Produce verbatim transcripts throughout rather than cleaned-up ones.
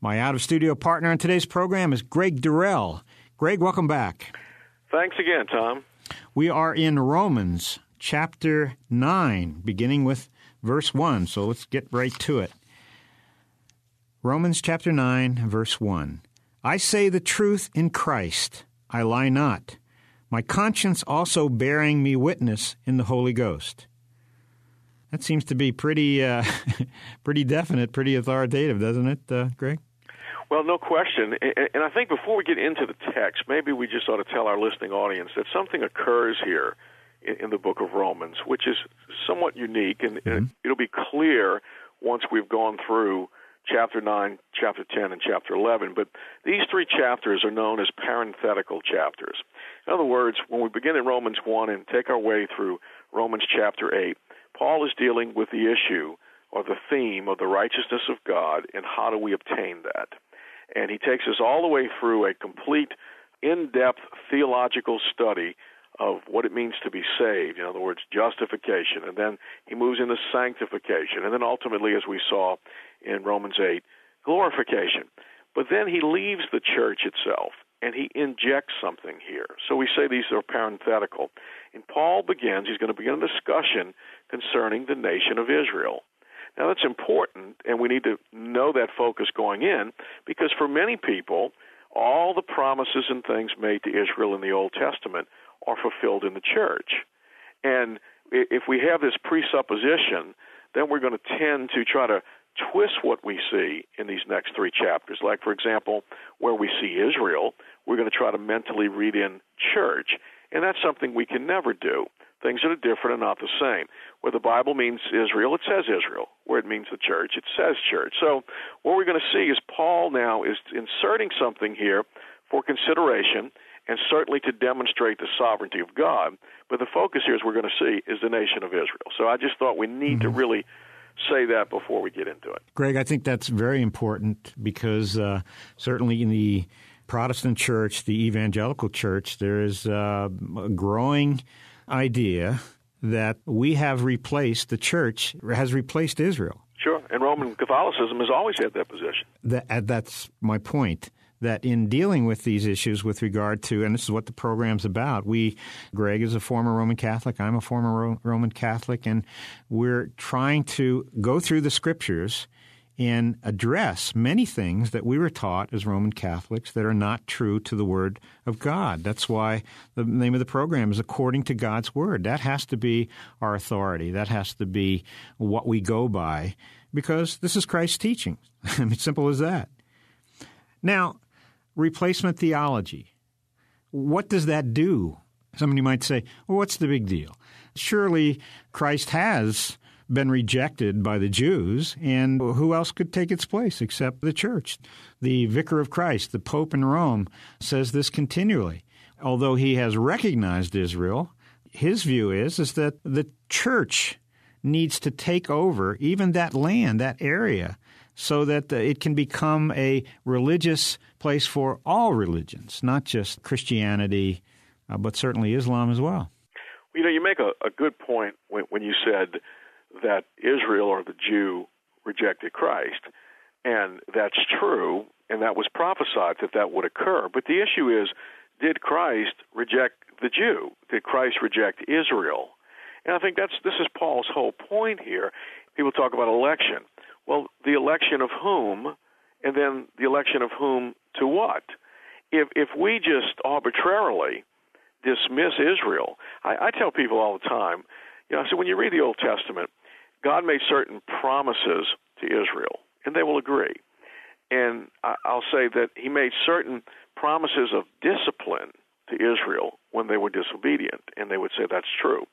My out-of-studio partner in today's program is Greg Durrell. Greg, welcome back. Thanks again, Tom. We are in Romans chapter nine, beginning with verse one, so let's get right to it. Romans chapter nine, verse one. I say the truth in Christ, I lie not, my conscience also bearing me witness in the Holy Ghost. That seems to be pretty uh, pretty definite, pretty authoritative, doesn't it, uh, Greg? Well, no question. And I think before we get into the text, maybe we just ought to tell our listening audience that something occurs here in the book of Romans, which is somewhat unique, and mm-hmm. it'll be clear once we've gone through chapter nine, chapter ten, and chapter eleven. But these three chapters are known as parenthetical chapters. In other words, when we begin in Romans one and take our way through Romans chapter eight, Paul is dealing with the issue or the theme of the righteousness of God and how do we obtain that. And he takes us all the way through a complete, in-depth theological study of what it means to be saved, in other words, justification. And then he moves into sanctification. And then ultimately, as we saw in Romans eight, glorification. But then he leaves the church itself, and he injects something here. So we say these are parenthetical. And Paul begins, he's going to begin a discussion concerning the nation of Israel. Now, that's important, and we need to know that focus going in, because for many people, all the promises and things made to Israel in the Old Testament are fulfilled in the church. And if we have this presupposition, then we're going to tend to try to twist what we see in these next three chapters. Like, for example, where we see Israel, we're going to try to mentally read in church, and that's something we can never do. Things that are different and not the same. Where the Bible means Israel, it says Israel. Where it means the church, it says church. So what we're going to see is Paul now is inserting something here for consideration and certainly to demonstrate the sovereignty of God. But the focus here, as we're going to see, is the nation of Israel. So I just thought we need mm-hmm. to really say that before we get into it. Greg, I think that's very important because uh, certainly in the Protestant church, the evangelical church, there is uh, a growing idea that we have replaced, the church has replaced Israel. Sure, and Roman Catholicism has always had that position. That, that's my point, that in dealing with these issues with regard to, and this is what the program's about, we, Greg is a former Roman Catholic, I'm a former Ro- Roman Catholic, and we're trying to go through the Scriptures and address many things that we were taught as Roman Catholics that are not true to the Word of God. That's why the name of the program is According to God's Word. That has to be our authority. That has to be what we go by, because this is Christ's teaching. I mean, simple as that. Now, replacement theology. What does that do? Somebody might say, well, what's the big deal? Surely Christ has been rejected by the Jews, and who else could take its place except the church? The Vicar of Christ, the Pope in Rome, says this continually. Although he has recognized Israel, his view is, is that the church needs to take over even that land, that area, so that it can become a religious place for all religions, not just Christianity, uh, but certainly Islam as well. You know, you make a, a good point when, when you said that Israel or the Jew rejected Christ. And that's true, and that was prophesied that that would occur. But the issue is, did Christ reject the Jew? Did Christ reject Israel? And I think that's this is Paul's whole point here. People talk about election. Well, the election of whom, and then the election of whom to what? If if we just arbitrarily dismiss Israel, I, I tell people all the time, you know, so when you read the Old Testament, God made certain promises to Israel, and they will agree. And I'll say that he made certain promises of discipline to Israel when they were disobedient, and they would say that's true.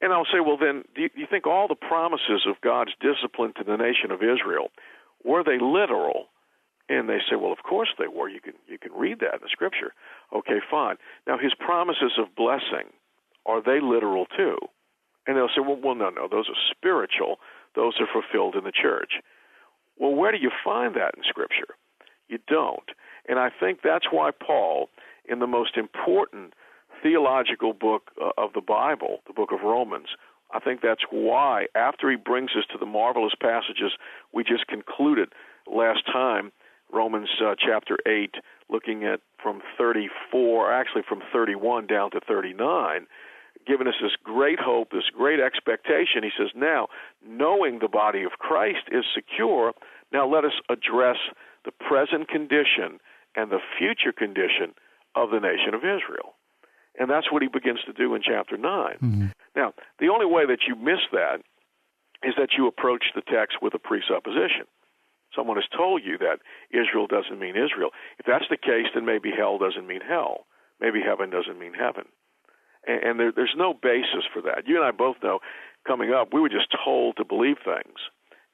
And I'll say, well, then, do you think all the promises of God's discipline to the nation of Israel, were they literal? And they say, well, of course they were. You can, you can read that in the Scripture. Okay, fine. Now, his promises of blessing, are they literal too? And they'll say, well, well, no, no, those are spiritual. Those are fulfilled in the church. Well, where do you find that in Scripture? You don't. And I think that's why Paul, in the most important theological book of the Bible, the book of Romans, I think that's why, after he brings us to the marvelous passages we just concluded last time Romans uh, chapter eight, looking at from thirty-four, actually from thirty-one down to thirty-nine, giving us this great hope, this great expectation. He says, now, knowing the body of Christ is secure, now let us address the present condition and the future condition of the nation of Israel. And that's what he begins to do in chapter nine. Mm-hmm. Now, the only way that you miss that is that you approach the text with a presupposition. Someone has told you that Israel doesn't mean Israel. If that's the case, then maybe hell doesn't mean hell. Maybe heaven doesn't mean heaven. And, and there, there's no basis for that. You and I both know, coming up, we were just told to believe things,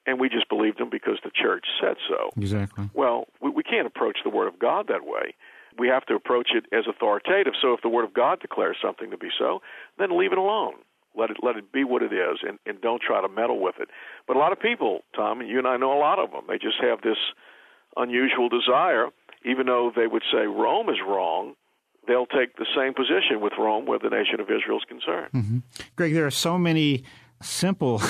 and we just believed them because the church said so. Exactly. Well, we, we can't approach the Word of God that way. We have to approach it as authoritative. So if the Word of God declares something to be so, then leave it alone. Let it let it be what it is, and, and don't try to meddle with it. But a lot of people, Tom, and you and I know a lot of them, they just have this unusual desire, even though they would say Rome is wrong, they'll take the same position with Rome where the nation of Israel is concerned. Mm-hmm. Greg, there are so many simple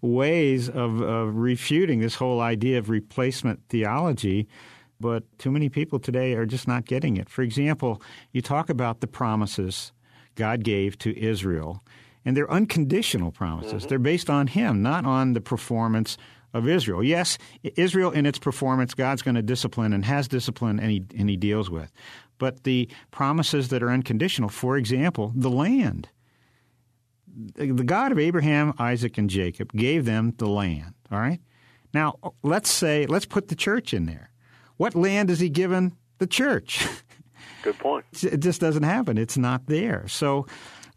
ways of, of refuting this whole idea of replacement theology, but too many people today are just not getting it. For example, you talk about the promises God gave to Israel, and they're unconditional promises. Mm-hmm. They're based on Him, not on the performance of Israel. Yes, Israel in its performance, God's going to discipline and has discipline and he, and he deals with. But the promises that are unconditional, for example, the land. The God of Abraham, Isaac, and Jacob gave them the land, all right? Now, let's say, let's put the church in there. What land has He given the church? Good point. It just doesn't happen. It's not there. So,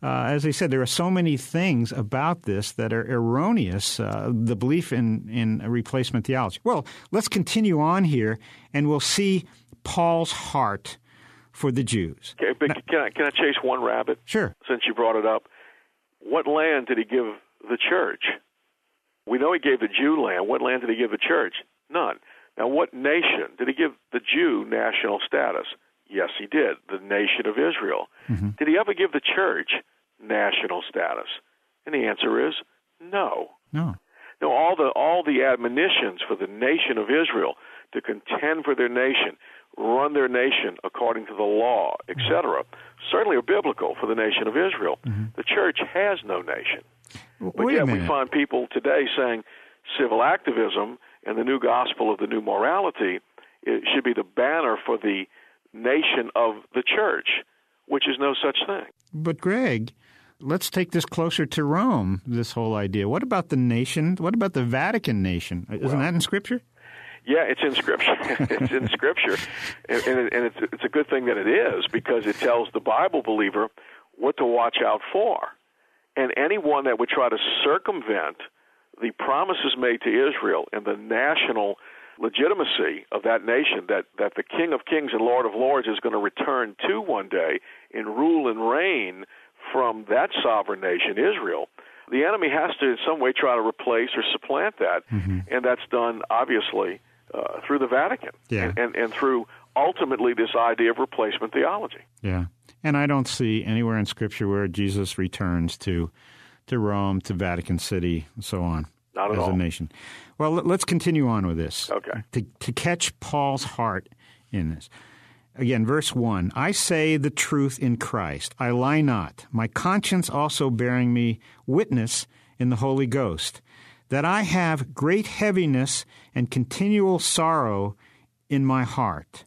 uh, as I said, there are so many things about this that are erroneous, uh, the belief in, in replacement theology. Well, let's continue on here, and we'll see Paul's heart for the Jews. Okay, but now, can I, can I chase one rabbit? Sure. Since you brought it up, what land did He give the church? We know He gave the Jew land. What land did He give the church? None. Now, what nation? Did He give the Jew national status? Yes, He did, the nation of Israel. Mm-hmm. Did He ever give the church national status? And the answer is no. No. No, all the all the admonitions for the nation of Israel to contend for their nation, run their nation according to the law, et cetera, certainly are biblical for the nation of Israel. Mm-hmm. The church has no nation. Well, but yet we find people today saying civil activism and the new gospel of the new morality should be the banner for the nation of the church, which is no such thing. But, Greg, let's take this closer to Rome, this whole idea. What about the nation? What about the Vatican nation? Isn't well, that in Scripture? Yeah, it's in Scripture. It's in Scripture. And, and, and it's, it's a good thing that it is, because it tells the Bible believer what to watch out for. And anyone that would try to circumvent the promises made to Israel and the national legitimacy of that nation that, that the King of Kings and Lord of Lords is going to return to one day and rule and reign from that sovereign nation, Israel, the enemy has to in some way try to replace or supplant that, mm-hmm. and that's done, obviously, uh, through the Vatican yeah. and, and, and through, ultimately, this idea of replacement theology. Yeah, and I don't see anywhere in Scripture where Jesus returns to to Rome, to Vatican City, and so on. Not at all. As a nation. Well, let's continue on with this. Okay. To, to catch Paul's heart in this. Again, verse one, I say the truth in Christ. I lie not. My conscience also bearing me witness in the Holy Ghost, that I have great heaviness and continual sorrow in my heart.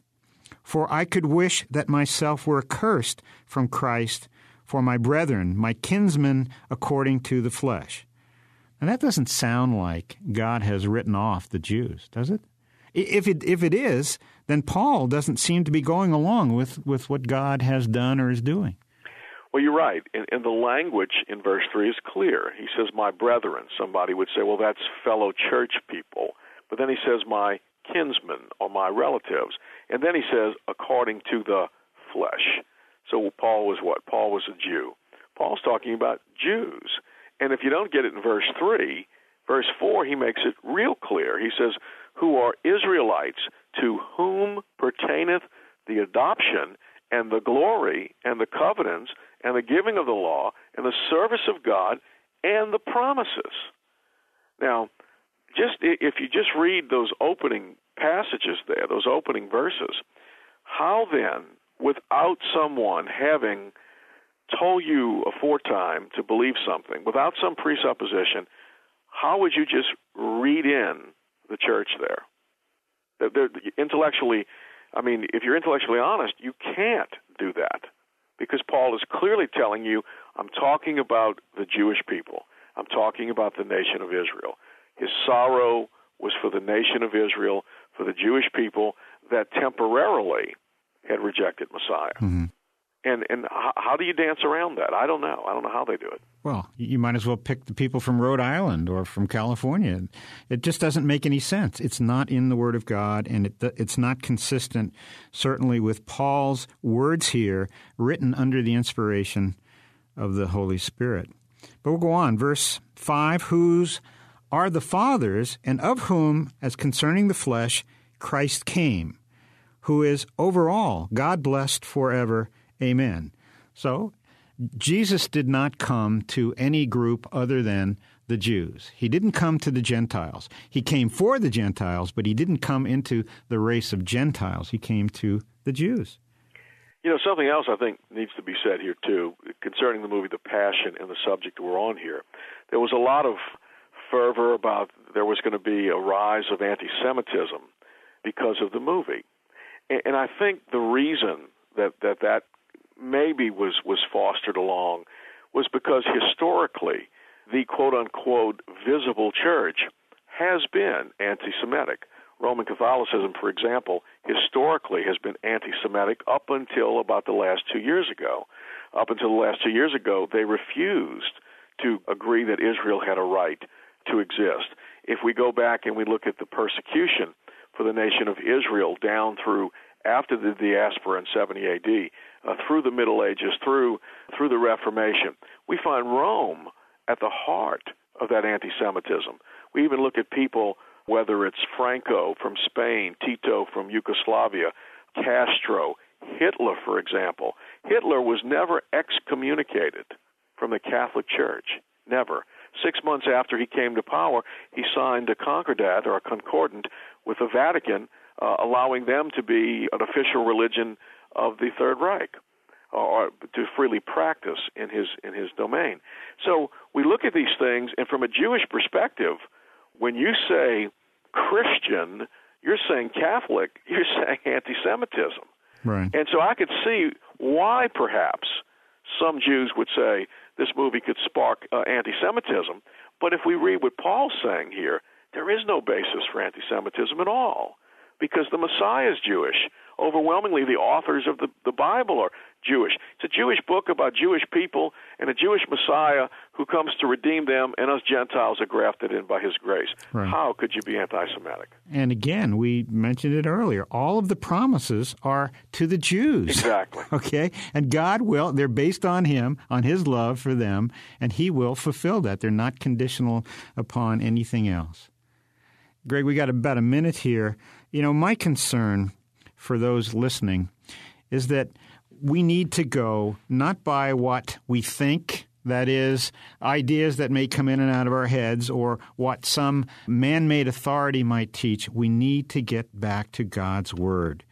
For I could wish that myself were accursed from Christ for my brethren, my kinsmen, according to the flesh. And that doesn't sound like God has written off the Jews, does it? If it if it is, then Paul doesn't seem to be going along with, with what God has done or is doing. Well, you're right. And, and the language in verse three is clear. He says, my brethren. Somebody would say, well, that's fellow church people. But then he says, my kinsmen or my relatives. And then he says, according to the flesh. So Paul was what? Paul was a Jew. Paul's talking about Jews. And if you don't get it in verse three, verse four, he makes it real clear. He says, who are Israelites, to whom pertaineth the adoption and the glory and the covenants and the giving of the law and the service of God and the promises. Now, just if you just read those opening passages there, those opening verses, how then, without someone having told you aforetime to believe something, without some presupposition, how would you just read in the church there? They're intellectually, I mean, if you're intellectually honest, you can't do that, because Paul is clearly telling you, I'm talking about the Jewish people. I'm talking about the nation of Israel. His sorrow was for the nation of Israel, for the Jewish people that temporarily had rejected Messiah. Mm-hmm. And and how do you dance around that? I don't know. I don't know how they do it. Well, you might as well pick the people from Rhode Island or from California. It just doesn't make any sense. It's not in the Word of God, and it, it's not consistent, certainly, with Paul's words here, written under the inspiration of the Holy Spirit. But we'll go on. Verse five, whose are the fathers, and of whom, as concerning the flesh, Christ came, who is over all, God blessed forever. Amen. So Jesus did not come to any group other than the Jews. He didn't come to the Gentiles. He came for the Gentiles, but he didn't come into the race of Gentiles. He came to the Jews. You know, something else I think needs to be said here, too, concerning the movie The Passion and the subject we're on here. There was a lot of fervor about there was going to be a rise of anti-Semitism because of the movie. And I think the reason that that, that maybe was, was fostered along was because historically the quote-unquote visible church has been anti-Semitic. Roman Catholicism, for example, historically has been anti-Semitic up until about the last two years ago. Up until the last two years ago, they refused to agree that Israel had a right to exist. If we go back and we look at the persecution for the nation of Israel down through after the diaspora in seventy A D, uh, through the Middle Ages, through through the Reformation, we find Rome at the heart of that anti-Semitism. We even look at people, whether it's Franco from Spain, Tito from Yugoslavia, Castro, Hitler, for example. Hitler was never excommunicated from the Catholic Church, never. Six months after he came to power, he signed a concordat or a concordant with the Vatican, Uh, allowing them to be an official religion of the Third Reich, or to freely practice in his in his domain. So we look at these things, and from a Jewish perspective, when you say Christian, you're saying Catholic, you're saying anti-Semitism. Right. And so I could see why perhaps some Jews would say this movie could spark uh, anti-Semitism, but if we read what Paul's saying here, there is no basis for anti-Semitism at all, because the Messiah is Jewish. Overwhelmingly, the authors of the, the Bible are Jewish. It's a Jewish book about Jewish people and a Jewish Messiah who comes to redeem them, and us Gentiles are grafted in by his grace. Right. How could you be anti-Semitic? And again, we mentioned it earlier, all of the promises are to the Jews. Exactly. Okay? And God will, they're based on him, on his love for them, and he will fulfill that. They're not conditional upon anything else. Greg, we got about a minute here. You know, my concern for those listening is that we need to go not by what we think, that is, ideas that may come in and out of our heads, or what some man-made authority might teach. We need to get back to God's Word.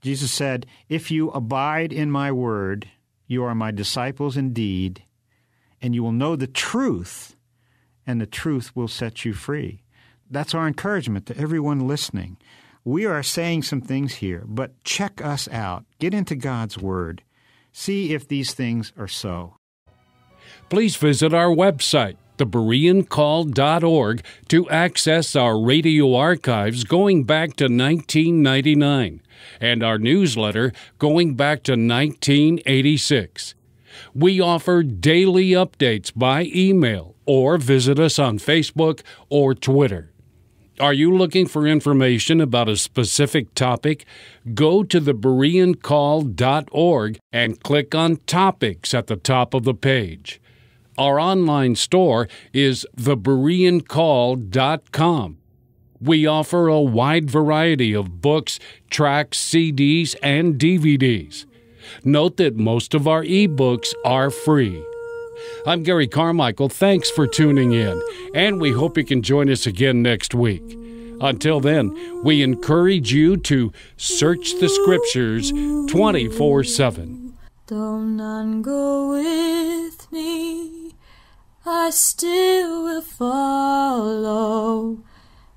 Jesus said, if you abide in my Word, you are my disciples indeed, and you will know the truth, and the truth will set you free. That's our encouragement to everyone listening. We are saying some things here, but check us out. Get into God's Word. See if these things are so. Please visit our website, the berean call dot org, to access our radio archives going back to nineteen ninety-nine and our newsletter going back to nineteen eighty-six. We offer daily updates by email, or visit us on Facebook or Twitter. Are you looking for information about a specific topic? Go to the berean call dot org and click on Topics at the top of the page. Our online store is the berean call dot com. We offer a wide variety of books, tracks, C Ds, and D V Ds. Note that most of our ebooks are free. I'm Gary Carmichael. Thanks for tuning in, and we hope you can join us again next week. Until then, we encourage you to search the Scriptures twenty-four seven. Though none go with me, I still will follow.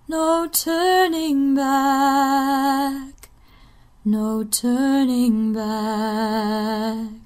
No turning back, no turning back.